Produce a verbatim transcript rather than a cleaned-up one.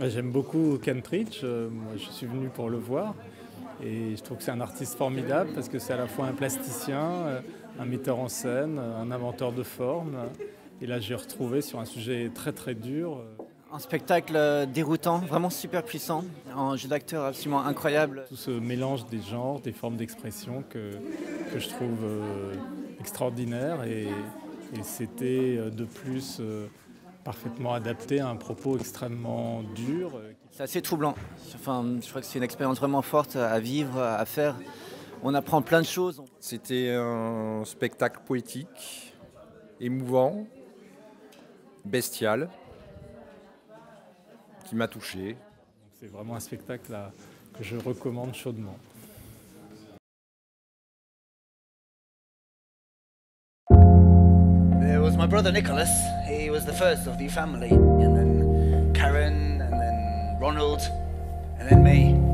J'aime beaucoup Kentridge, moi je suis venu pour le voir et je trouve que c'est un artiste formidable parce que c'est à la fois un plasticien, un metteur en scène, un inventeur de formes et là j'ai retrouvé sur un sujet très très dur. Un spectacle déroutant, vraiment super puissant, un jeu d'acteur absolument incroyable. Tout ce mélange des genres, des formes d'expression que, que je trouve extraordinaire et, et c'était de plus parfaitement adapté à un propos extrêmement dur. C'est assez troublant. Enfin, je crois que c'est une expérience vraiment forte à vivre, à faire. On apprend plein de choses. C'était un spectacle poétique, émouvant, bestial, qui m'a touché. C'est vraiment un spectacle à, que je recommande chaudement. My brother Nicholas, he was the first of the family, and then Karen, and then Ronald, and then me.